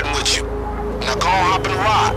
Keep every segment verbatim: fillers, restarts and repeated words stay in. riding with you. Now go on, hop in the ride.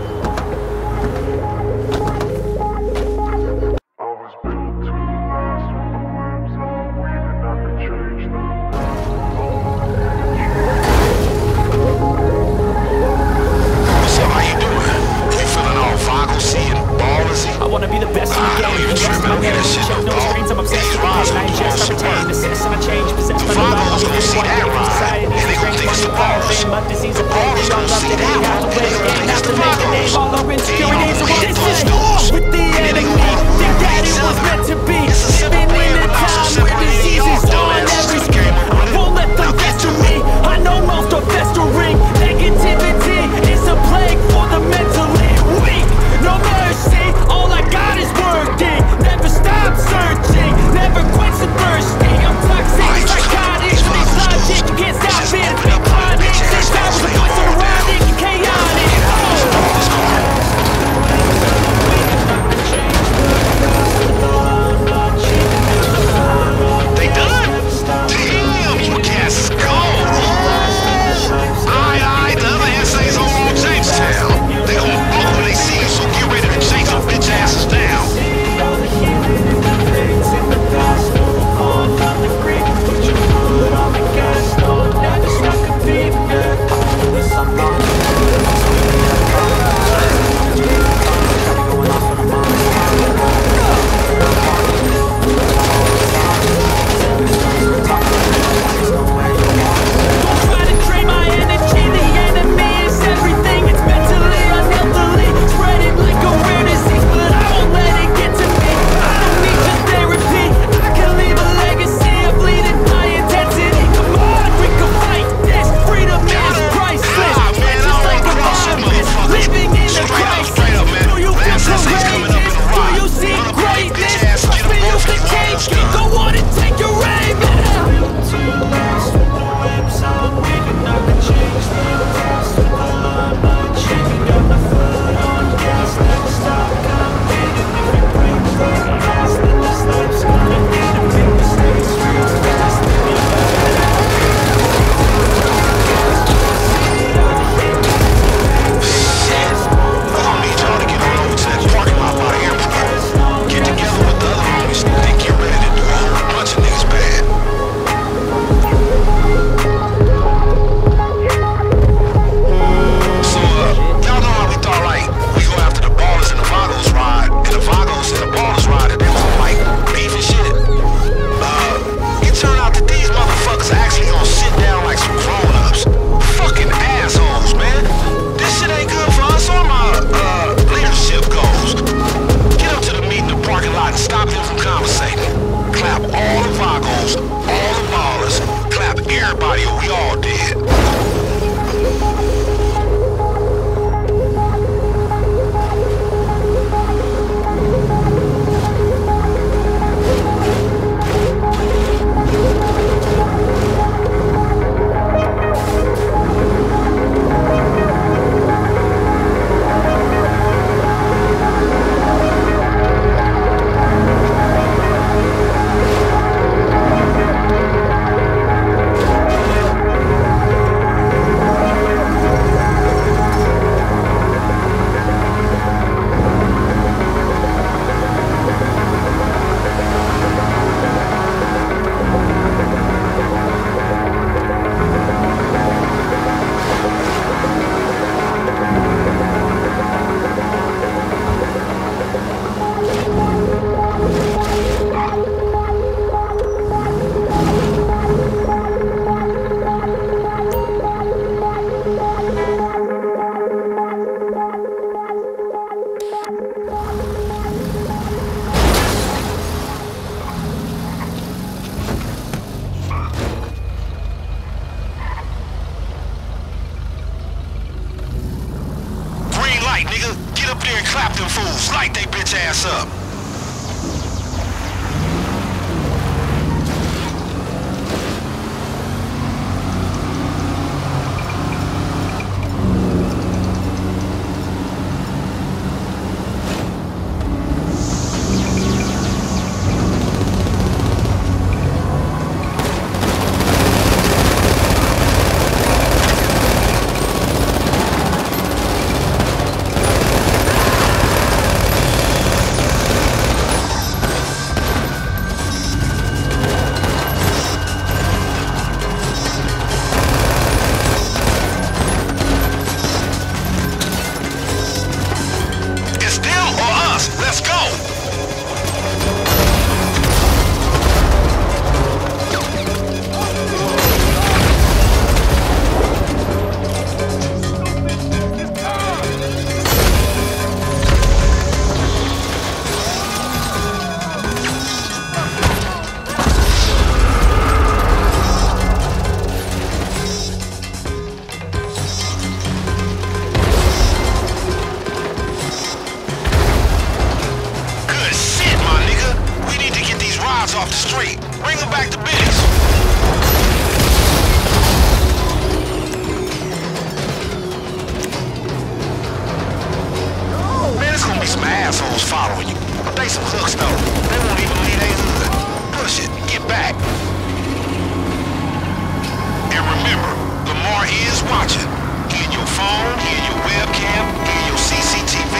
Remember, Lamar is watching. He in your phone, he in your webcam, he in your C C T V.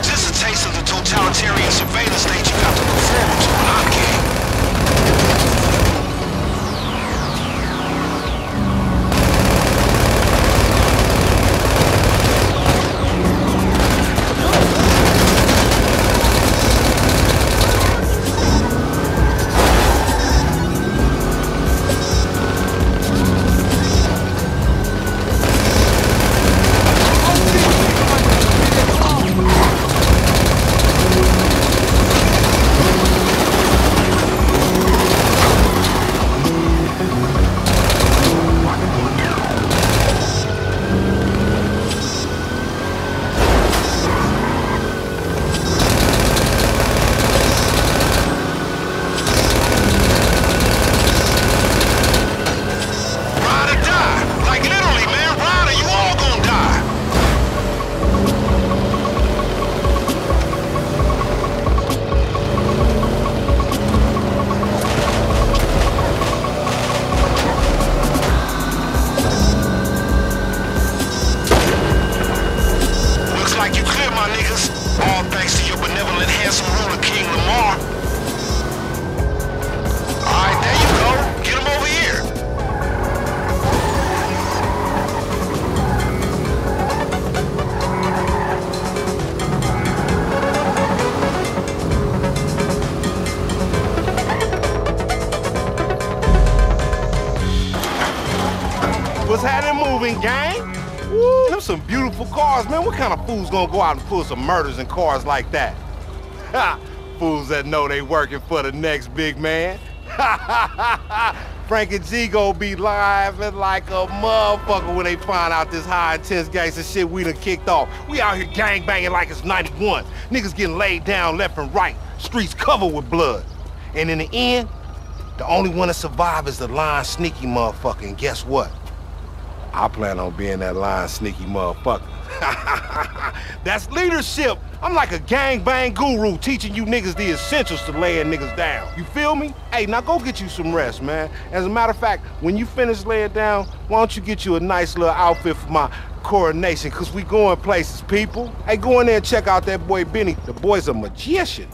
Just a taste of the totalitarian surveillance state you have to perform to an arcade. Gang? Woo, them some beautiful cars, man. What kind of fool's gonna go out and pull some murders in cars like that? Ha! Fools that know they working for the next big man. Ha ha ha ha! Frank and G gonna be livin' like a motherfucker when they find out this high intense gangster shit we done kicked off. We out here gang banging like it's ninety-one. Niggas getting laid down left and right. Streets covered with blood. And in the end, the only one that survives is the lying, sneaky motherfucker. And guess what? I plan on being that lying, sneaky motherfucker. That's leadership. I'm like a gangbang guru teaching you niggas the essentials to laying niggas down. You feel me? Hey, now go get you some rest, man. As a matter of fact, when you finish laying down, why don't you get you a nice little outfit for my coronation? Because we going places, people. Hey, go in there and check out that boy Benny. The boy's a magician.